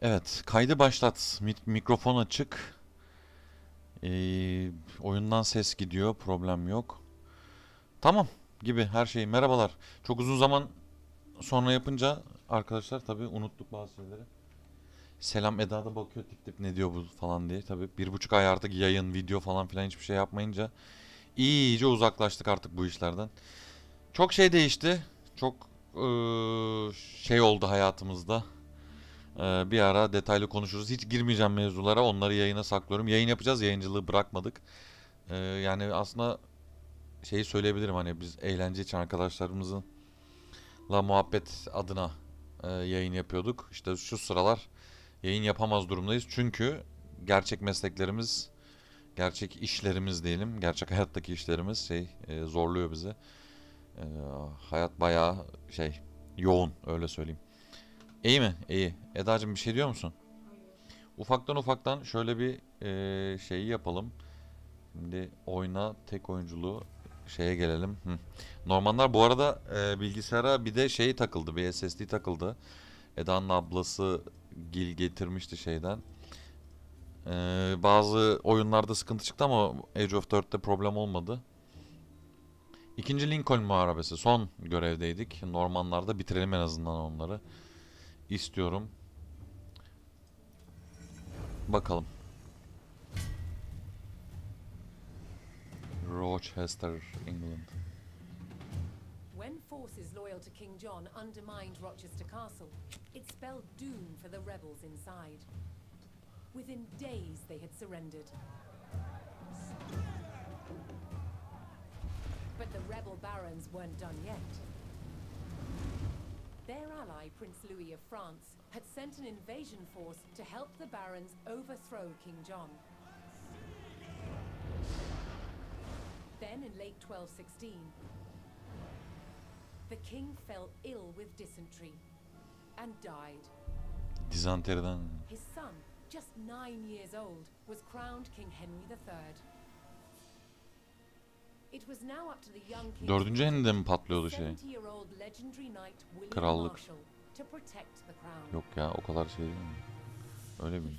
Evet, kaydı başlat. Mikrofon açık. Oyundan ses gidiyor, problem yok. Tamam gibi her şeyi. Merhabalar. Çok uzun zaman sonra yapınca arkadaşlar tabii unuttuk bazı şeyleri. Selam, Eda da bakıyor tip tip ne diyor bu falan diye. Tabii 1,5 ay artık yayın, video falan filan hiçbir şey yapmayınca iyice uzaklaştık artık bu işlerden. Çok şey değişti. Çok şey oldu hayatımızda. Bir ara detaylı konuşuruz. Hiç girmeyeceğim mevzulara. Onları yayına saklıyorum. Yayın yapacağız. Yayıncılığı bırakmadık. Yani aslında şeyi söyleyebilirim. Hani biz eğlence için arkadaşlarımızla muhabbet adına yayın yapıyorduk. İşte şu sıralar yayın yapamaz durumdayız. Çünkü gerçek mesleklerimiz, gerçek işlerimiz diyelim, gerçek hayattaki işlerimiz zorluyor bizi. Hayat bayağı yoğun, öyle söyleyeyim. İyi mi? İyi. Eda'cığım bir şey diyor musun? Ufaktan şöyle bir şeyi yapalım. Şimdi oyna, tek oyunculuğu şeye gelelim. Normanlar bu arada bilgisayara bir de şey takıldı, bir SSD takıldı. Eda'nın ablası Gil getirmişti şeyden. Bazı oyunlarda sıkıntı çıktı ama Age of 4'te problem olmadı. 2. Lincoln Muharebesi. Son görevdeydik. Normanlarda bitirelim en azından onları. İstiyorum. Bakalım. Rochester, England. When forces loyal to King John undermined Rochester Castle, it spelled doom for the rebels inside. Within days they had surrendered. But the rebel barons weren't done yet. Their ally, Prince Louis of France, had sent an invasion force to help the barons overthrow King John. Then in late 1216, the king fell ill with dysentery and died. His son, just 9 years old, was crowned King Henry III. It was now up to the young king, 4. Henry'de mi patlıyordu şey? Krallık. Yok ya, o kadar şey değil mi? Öyle mi?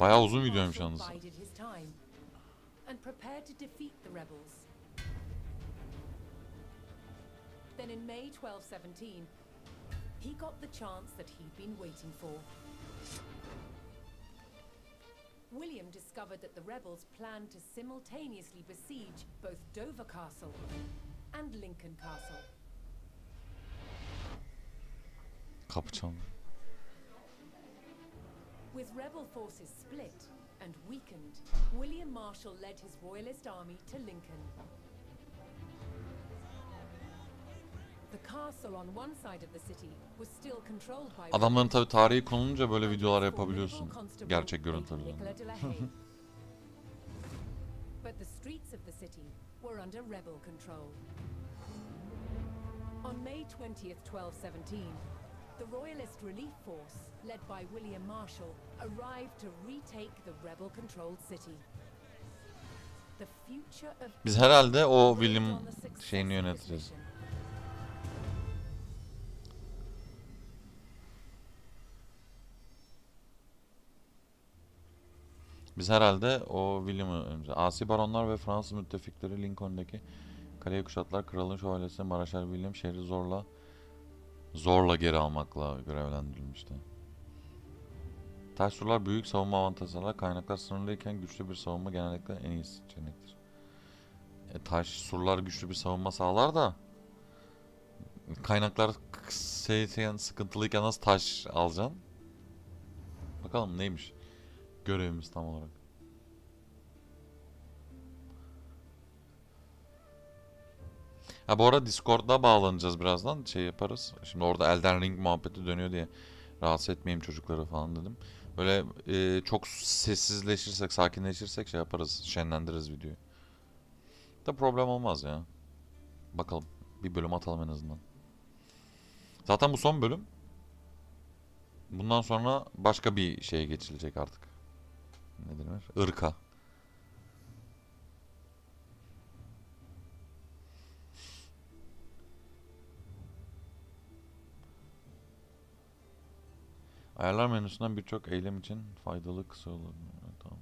Bayağı uzun videoymuş yalnız. Then in May 1217 he got the chance that he'd been waiting for. William discovered that the rebels planned to simultaneously besiege both Dover Castle and Lincoln Castle. Kapı çaldı. With rebel forces split and weakened, William Marshall led his royalist army to Lincoln. Adamların tabi tarihi konulunca böyle videolar yapabiliyorsun. Gerçek görüntülerle. Nicola Delahey. But the streets of the city were under rebel control. On May 20th, 1217, the Royalist Relief Force, led by William Marshall, arrived to retake the rebel-controlled city. The future of biz herhalde o William şeyini yöneteceğiz. Biz herhalde o William'ı, asi baronlar ve Fransız müttefikleri Lincoln'daki kaleyi kuşatlar. Kralın şövalyesi Maraşal William şehri zorla geri almakla görevlendirilmişti. Taş surlar büyük savunma avantajı sağlar. Kaynaklar sınırlıyken güçlü bir savunma genellikle en iyi seçenektir. Taş surlar güçlü bir savunma sağlar da kaynaklar sıkıntılıyken nasıl taş alacaksın? Bakalım neymiş görevimiz tam olarak. Ha bu arada Discord'da bağlanacağız birazdan. Şey yaparız. Şimdi orada Elden Ring muhabbeti dönüyor diye rahatsız etmeyeyim çocukları falan dedim. Böyle çok sessizleşirsek, sakinleşirsek şey yaparız. Şenlendiririz videoyu. Da problem olmaz ya. Bakalım. Bir bölüm atalım en azından. Zaten bu son bölüm. Bundan sonra başka bir şeye geçilecek artık. Ne denir? Irka. Ayarlar menüsünden birçok eylem için faydalı kısa olur. Tamam.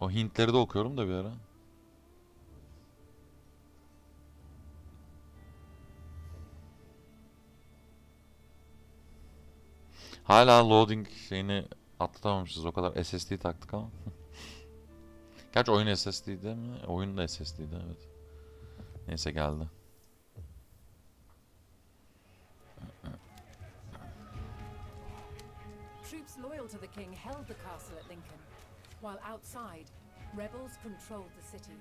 O Hintleri de okuyorum da bir ara. Hala loading şeyini atlatamamışız. O kadar SSD taktık ama. Gerçi oyun SSD'de mi? Oyun da SSD'de, evet. Neyse, geldi. Troops loyal to the king held the castle at Lincoln, while outside rebels controlled the city.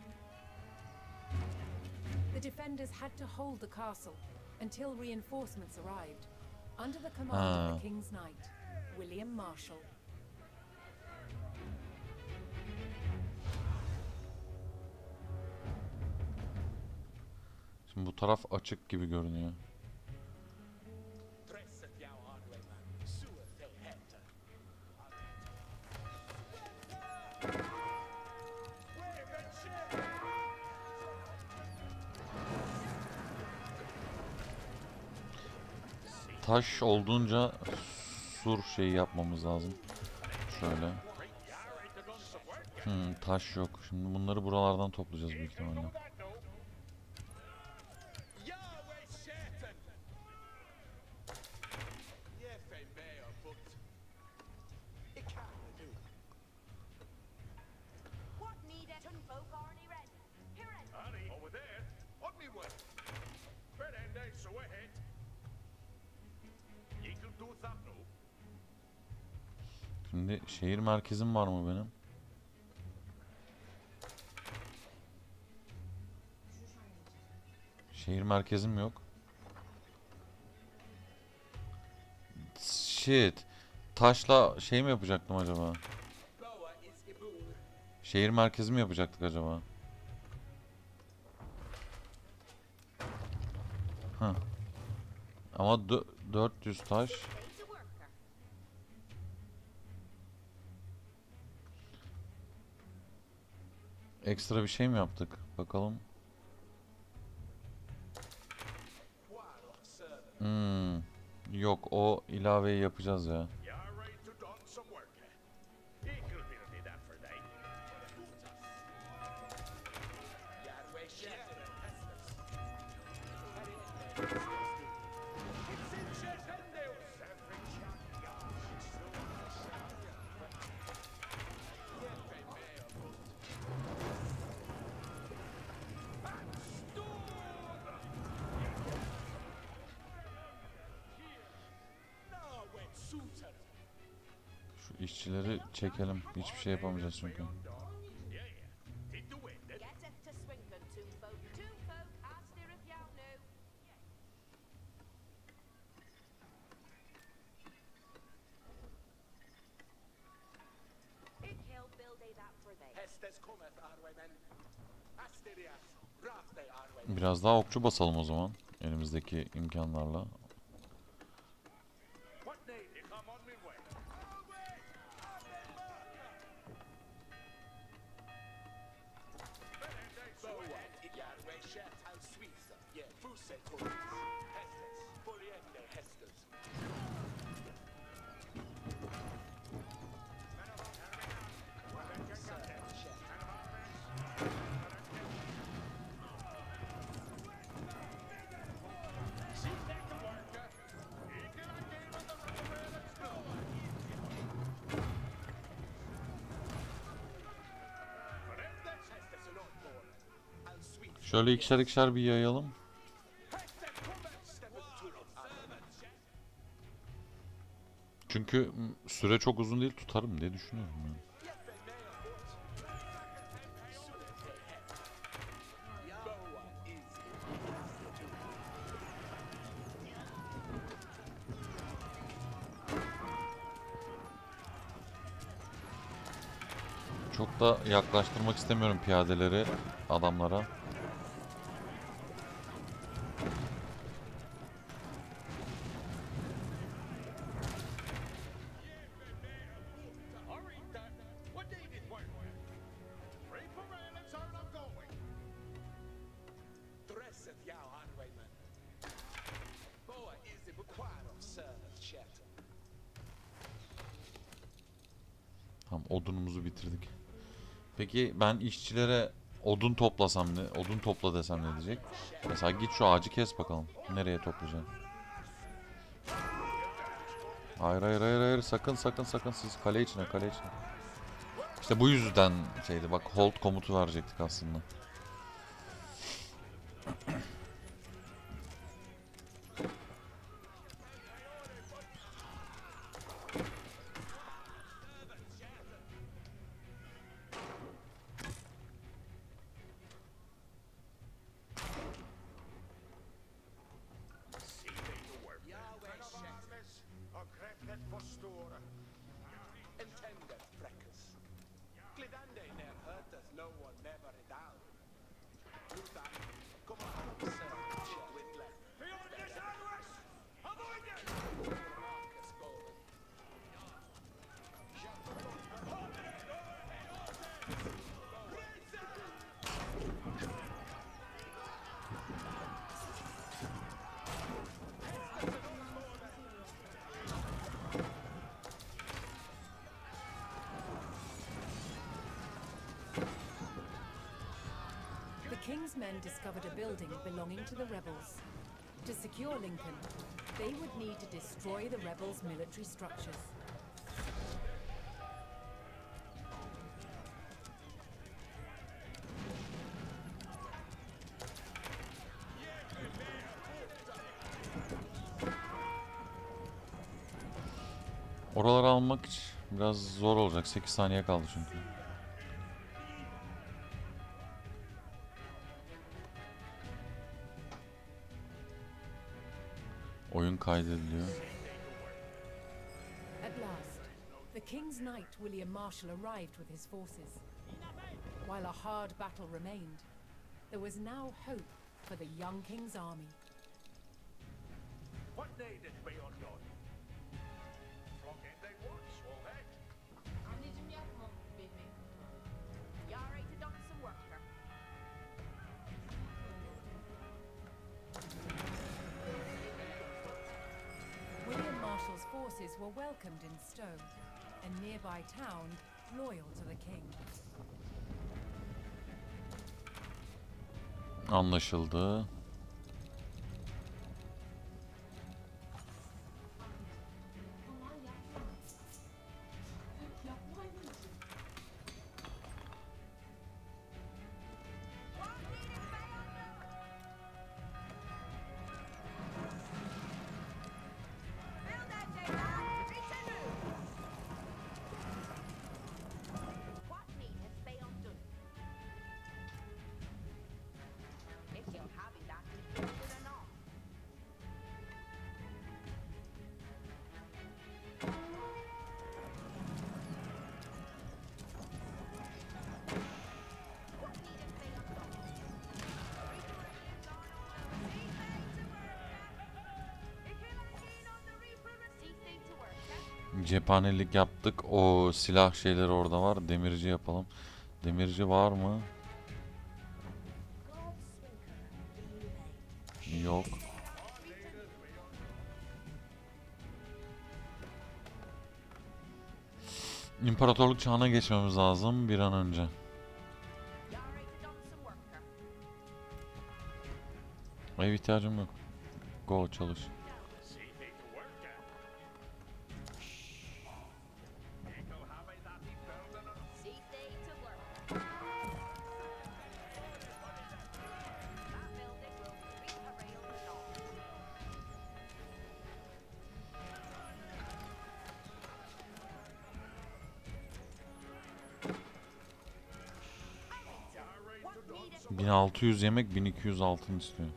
The defenders had to hold the castle until reinforcements arrived, under the command of the king's knight, William Marshall. Şimdi bu taraf açık gibi görünüyor. Taş olduğunca sur şeyi yapmamız lazım. Şöyle. Taş yok. Şimdi bunları buralardan toplayacağız büyük ihtimalle. Şimdi şehir merkezim var mı benim? Şehir merkezim yok. Shit. Taşla şey mi yapacaktım acaba? Şehir merkezimi yapacaktık acaba? Hah. Ama 400 taş. Ekstra bir şey mi yaptık? Bakalım. Yok, o ilaveyi yapacağız ya. İşçileri çekelim. Hiçbir şey yapamayacağız çünkü. Biraz daha okçu basalım o zaman. Elimizdeki imkanlarla. Şöyle ikişer ikişer bir yayalım. Çünkü süre çok uzun değil, tutarım diye düşünüyorum yani. Çok da yaklaştırmak istemiyorum piyadeleri adamlara. Tamam, odunumuzu bitirdik. Peki ben işçilere odun toplasam ne? Odun topla desem ne diyecek? Mesela git şu ağacı kes bakalım. Nereye toplayacaksın? Hayır hayır hayır hayır, sakın sakın sakın, siz kale içine, kale içine. İşte bu yüzden şeydi bak, hold komutu verecektik aslında. King's men discovered a building belonging to the rebels. To secure Lincoln, they would need to destroy the rebels' military structures. Oraları almak biraz zor olacak. 8 saniye kaldı çünkü. Kaydediliyor. At last, the King's Knight William Marshall arrived with his forces. While a hard battle remained, there was now hope for the young King's army. What day did we on God? Forces were welcomed in Stowe, a nearby town loyal to the king. Anlaşıldı. Cephanelik yaptık. O silah şeyleri orada var. Demirci yapalım. Demirci var mı? Yok. İmparatorluk çağına geçmemiz lazım bir an önce. Ev ihtiyacım yok. Go çalış. ...600 yemek, 1200 altın istiyor.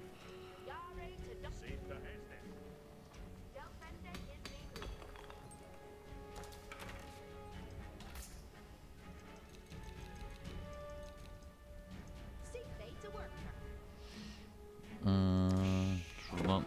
Şuradan...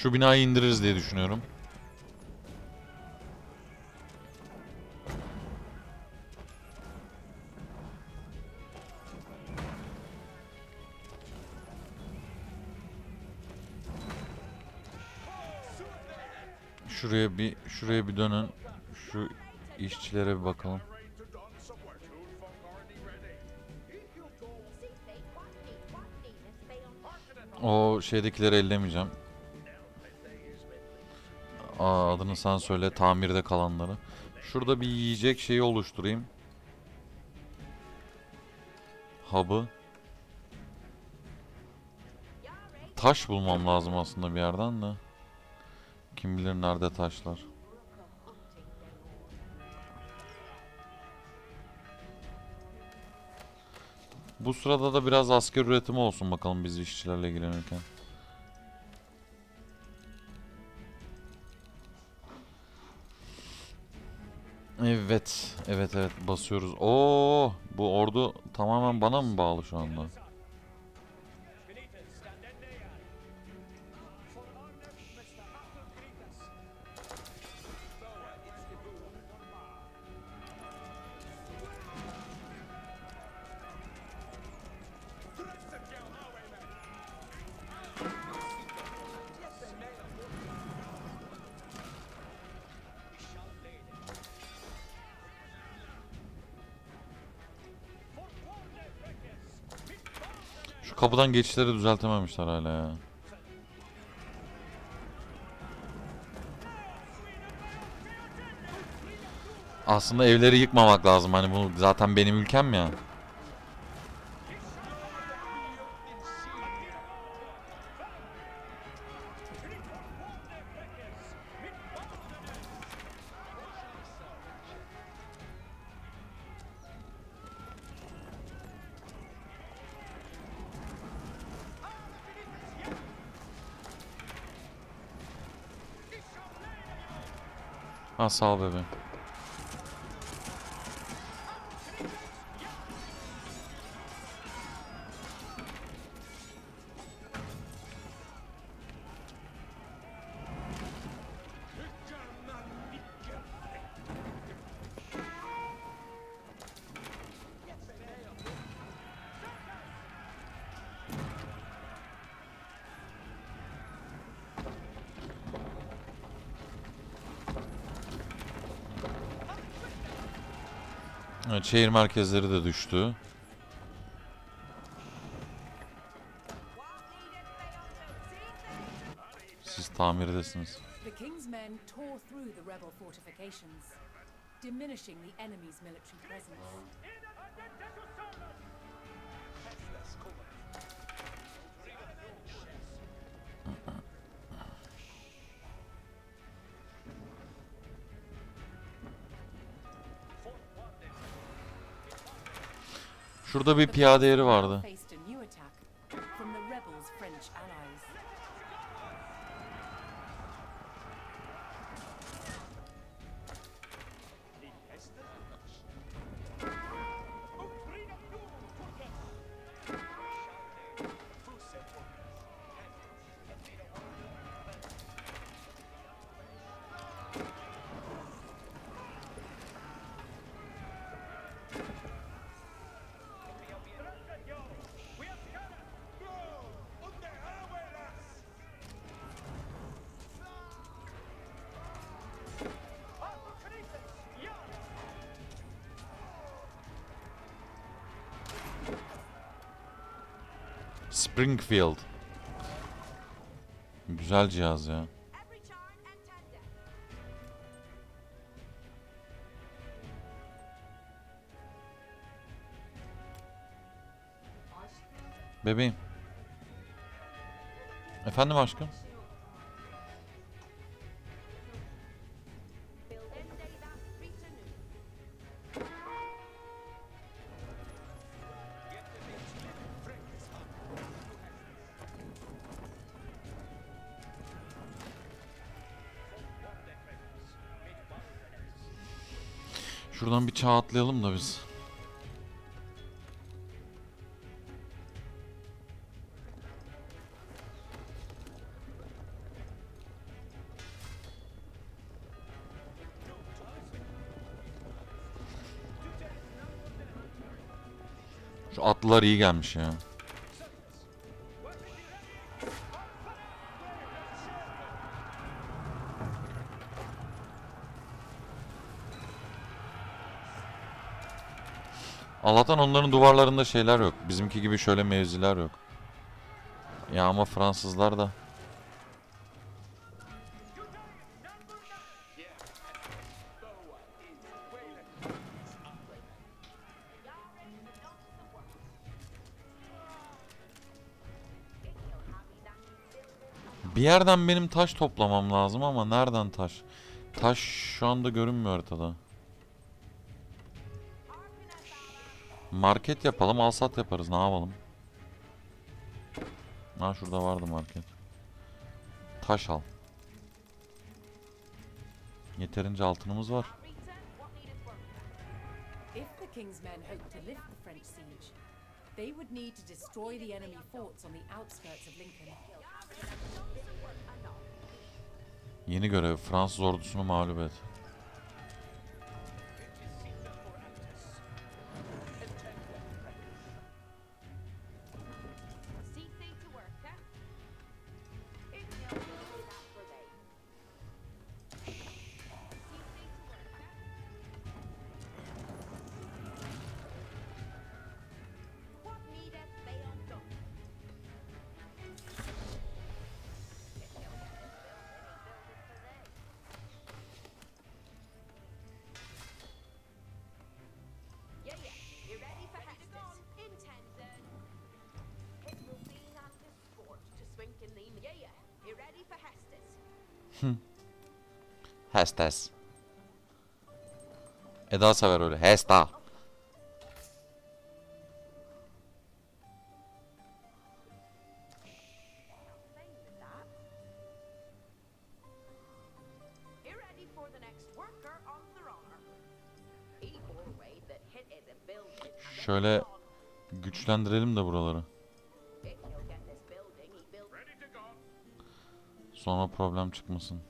Şu binayı indiririz diye düşünüyorum. Şuraya bir dönün. Şu işçilere bir bakalım. O şeydekileri ellemeyeceğim. Aa, adını sen söyle, tamirde kalanları. Şurada bir yiyecek şeyi oluşturayım. Hub'ı. Taş bulmam lazım aslında bir yerden de. Kim bilir nerede taşlar. Bu sırada da biraz asker üretimi olsun bakalım biz işçilerle ilgilenirken. Evet. Evet evet, basıyoruz. Oo, bu ordu tamamen bana mı bağlı şu anda? Kapıdan geçişleri düzeltememişler hala ya. Aslında evleri yıkmamak lazım. Hani bu zaten benim ülkem ya. Ha, sağ ol bebeğim. Evet, şehir merkezleri de düştü. Siz tamirdesiniz. Şurada bir piyade yeri vardı. Springfield. Güzel cihaz ya. Bebeğim. Efendim aşkım? Şuradan bir çağ atlayalım da biz. Şu atlılar iyi gelmiş ya. Allah'tan onların duvarlarında şeyler yok. Bizimki gibi şöyle mevziler yok. Ya ama Fransızlar da. Bir yerden benim taş toplamam lazım ama nereden taş? Taş şu anda görünmüyor haritada. Market yapalım, alsat yaparız. Ne yapalım? Ha, şurada vardı market. Taş al. Yeterince altınımız var. Yeni görev, Fransız ordusunu mağlup et. Hestas. Eda sever öyle. Hesta. Şöyle güçlendirelim de buraları. Sonra problem çıkmasın.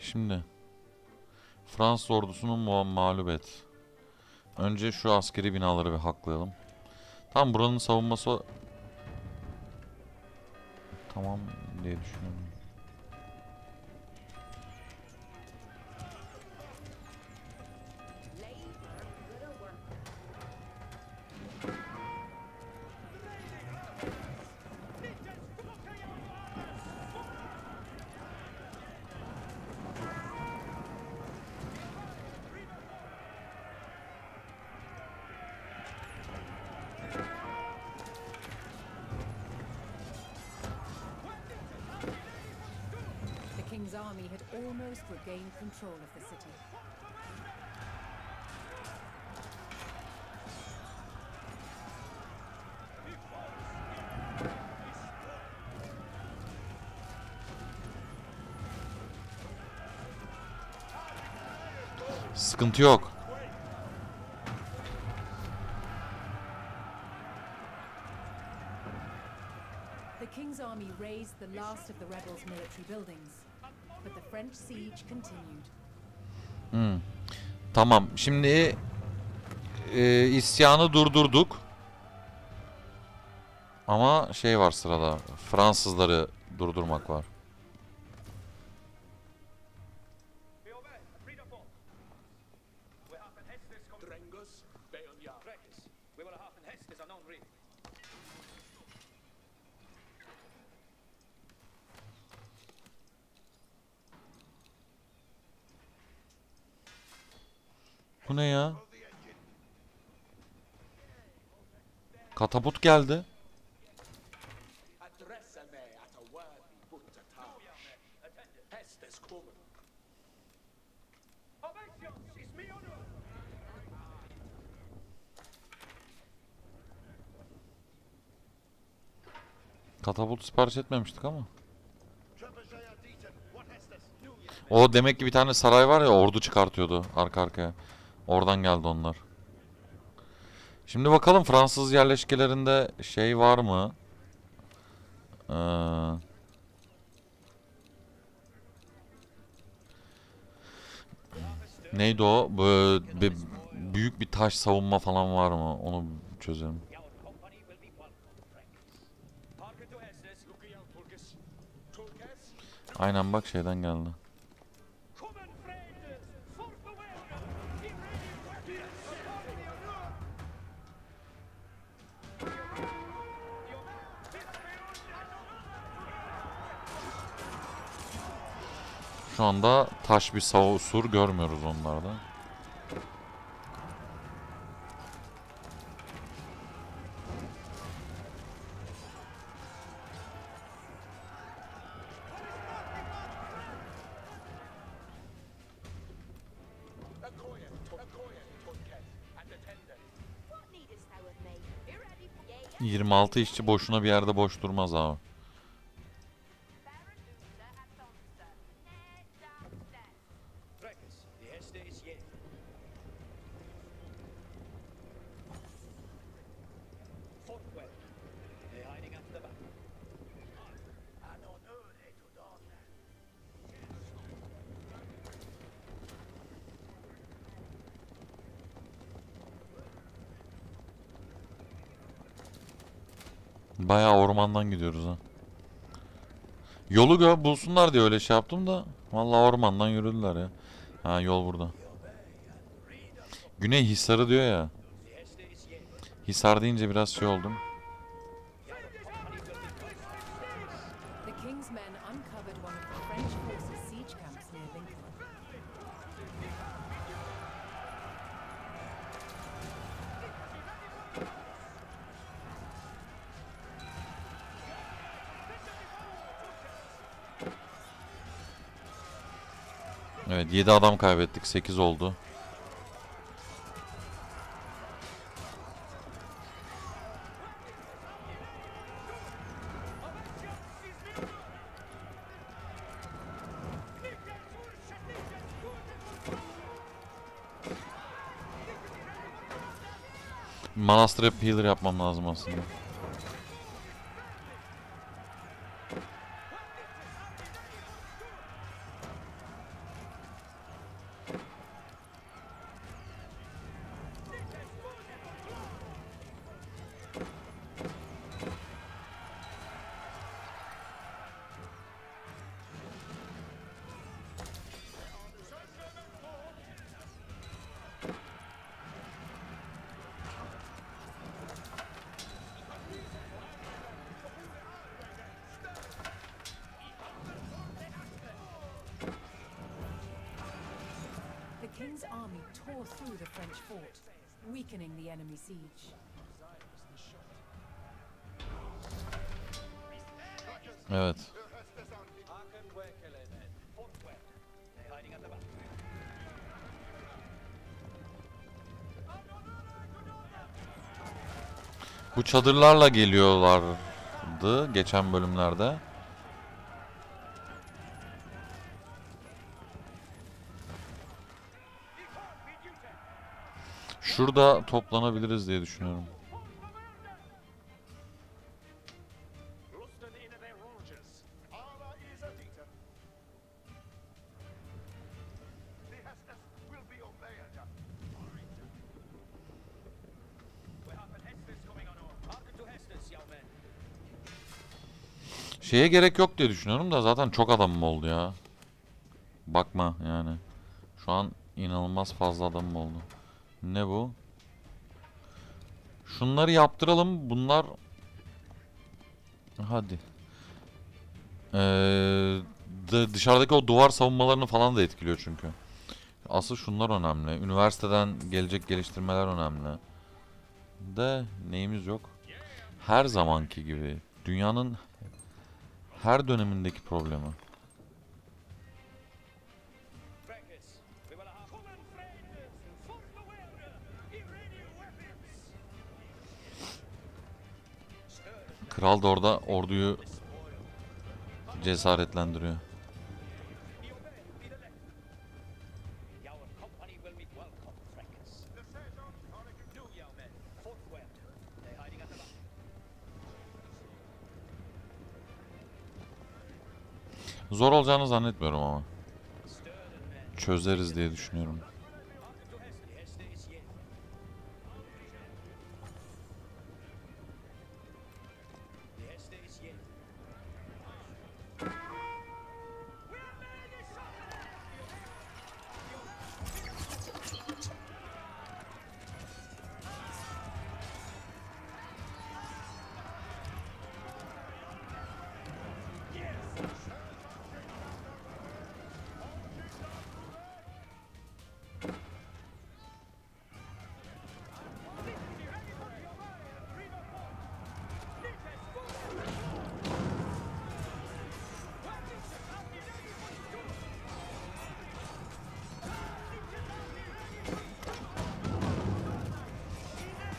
Şimdi Fransız ordusunu mağlup et. Önce şu askeri binaları bir haklayalım. Tam buranın savunması tamam diye düşünüyorum. Sıkıntı yok. The King's army razed the last of the rebels' military buildings, but the French siege continued. Tamam. Şimdi isyanı durdurduk. Ama şey var sırada. Fransızları durdurmak var. Bu ne ya? Katapult geldi. Katapult sipariş etmemiştik ama. O demek ki bir tane saray var ya, ordu çıkartıyordu arka arkaya. Oradan geldi onlar. Şimdi bakalım Fransız yerleşkelerinde şey var mı? Neydi o? Büyük bir taş savunma falan var mı? Onu çözelim. Aynen bak şeyden geldi. Şu anda taş bir savusur görmüyoruz onlarda. ...26 işçi boşuna bir yerde boş durmaz abi. Bayağı ormandan gidiyoruz ha. Yolu bulsunlar diye öyle şey yaptım da vallahi ormandan yürüdüler ya. Ha yol burada. Güney Hisarı diyor ya. Hisar deyince biraz şey oldum. Evet 7 adam kaybettik, 8 oldu. Manastır hep healer yapmam lazım aslında. Evet. Bu çadırlarla geliyorlardı geçen bölümlerde. Şurada toplanabiliriz diye düşünüyorum. Şeye gerek yok diye düşünüyorum da zaten çok adamım oldu ya. Bakma yani. Şu an inanılmaz fazla adamım oldu. Ne bu? Şunları yaptıralım. Bunlar... Hadi. Dışarıdaki o duvar savunmalarını falan da etkiliyor çünkü. Asıl şunlar önemli. Üniversiteden gelecek geliştirmeler önemli. De neyimiz yok? Her zamanki gibi. Dünyanın her dönemindeki problemi. Kral da orada orduyu cesaretlendiriyor. Zor olacağını zannetmiyorum ama. Çözeriz diye düşünüyorum.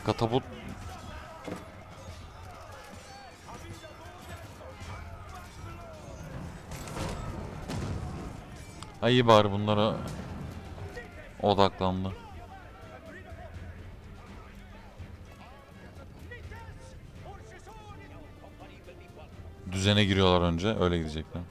Katapult. Ay iyi bari bunlara odaklandı. Düzene giriyorlar önce, öyle gidecekler.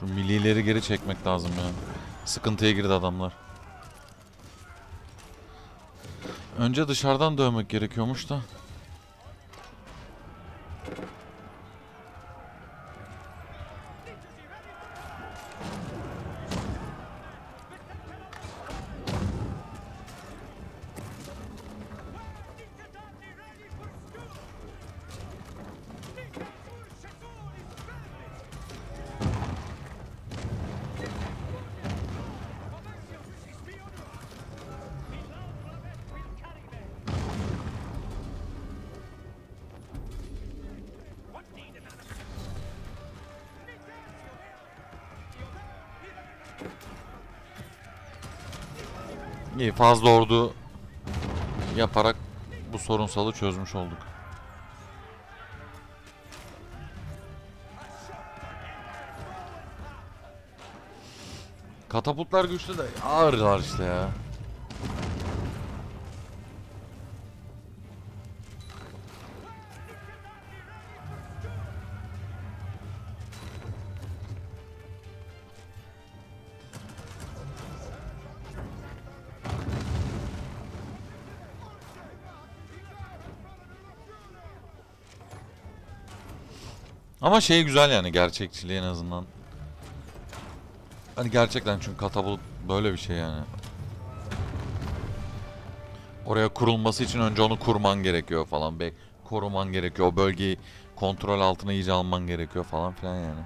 Şu millileri geri çekmek lazım ya. Sıkıntıya girdi adamlar. Önce dışarıdan dövmek gerekiyormuş da. İyi, fazla ordu yaparak bu sorunsalı çözmüş olduk. Katapultlar güçlü de ağırlar işte ya. Ama şey güzel yani, gerçekçiliği en azından. Hani gerçekten, çünkü katapult böyle bir şey yani. Oraya kurulması için önce onu kurman gerekiyor falan. Koruman gerekiyor. O bölgeyi kontrol altına iyice alman gerekiyor falan filan yani.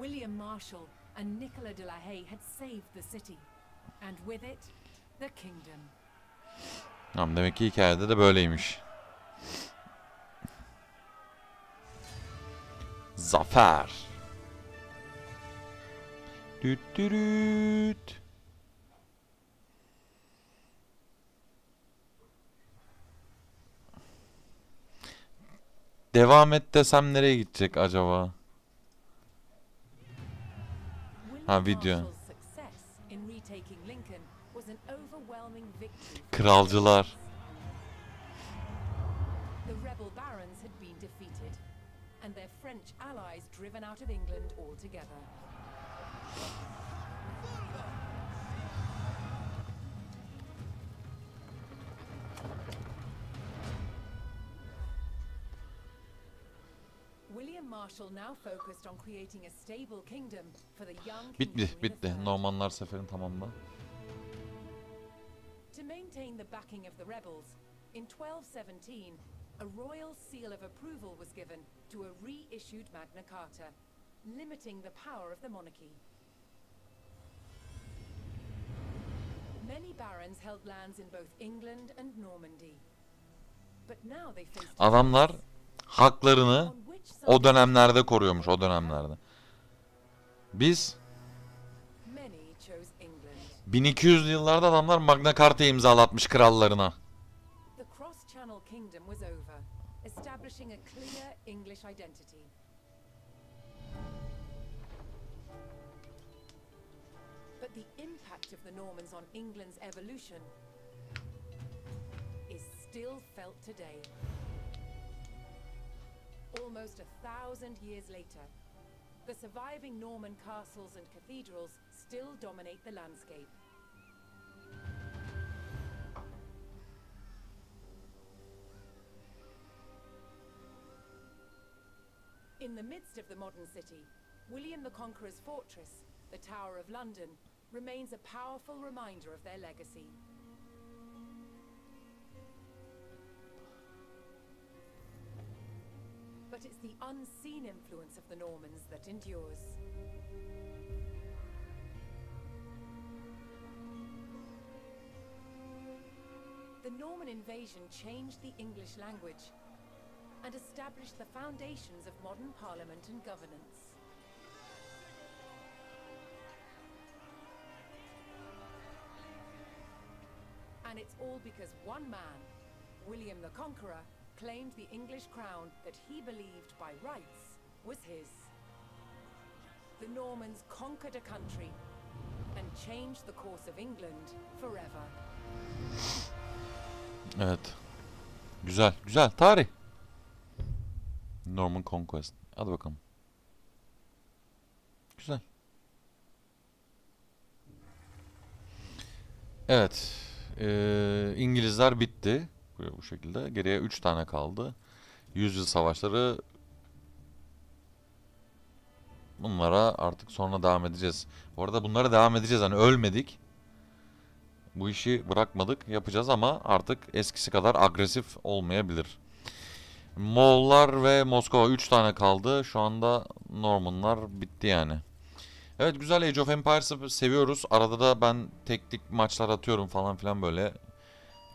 William Marshall and Nicola Delahey had saved the city and with it the kingdom. Tamam, demek ki hikayede de böyleymiş. Zafer. Düttürüt. Devam et desem nereye gidecek acaba? Ha, video. Kralcılar. French allies driven out of England altogether. William Marshall now focused on creating a stable kingdom for the young king. Bitti. Normanlar seferini tamamladı. maintain the backing of the rebels, in 1217, a royal seal of approval was given to a reissued Magna Carta, limiting the power of the monarchy. Many barons held lands in both England and Normandy. But now they faced adamlar haklarını o dönemlerde koruyormuş, o dönemlerde. Biz 1200'lü yıllarda adamlar Magna Carta'yı imzalatmış krallarına. Almost 1,000 years later, the surviving Norman castles and cathedrals still dominate the landscape. In the midst of the modern city, William the Conqueror's fortress, the Tower of London, remains a powerful reminder of their legacy. But it's the unseen influence of the Normans that endures. The Norman invasion changed the English language and established the foundations of modern parliament and governance. And it's all because one man, William the Conqueror, claimed the English crown that he believed by rights was his. The Normans conquered a country and changed the course of England forever. Evet. Güzel, güzel tarih. Norman Conquest. Hadi bakalım. Güzel. Evet. İngilizler bitti. Bu şekilde. Geriye 3 tane kaldı. Yüzyıl savaşları. Bunlara artık sonra devam edeceğiz. Bu arada bunlara devam edeceğiz. Hani ölmedik. Bu işi bırakmadık. Yapacağız ama artık eskisi kadar agresif olmayabilir. Moğollar ve Moskova 3 tane kaldı. Şu anda Normanlar bitti yani. Evet, güzel. Age of Empires'ı seviyoruz. Arada da ben teknik maçlar atıyorum falan filan böyle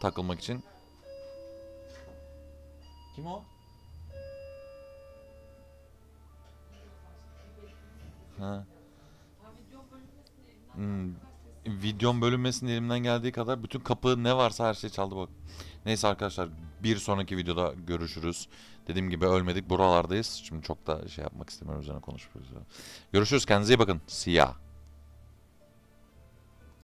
takılmak için. Kim o? Ha. Videom bölünmesin elimden geldiği kadar bütün kapı ne varsa her şey çaldı bak. Neyse arkadaşlar, bir sonraki videoda görüşürüz. Dediğim gibi ölmedik, buralardayız. Şimdi çok da şey yapmak istemiyorum, üzerine konuşuruz. Görüşürüz, kendinize iyi bakın. See ya.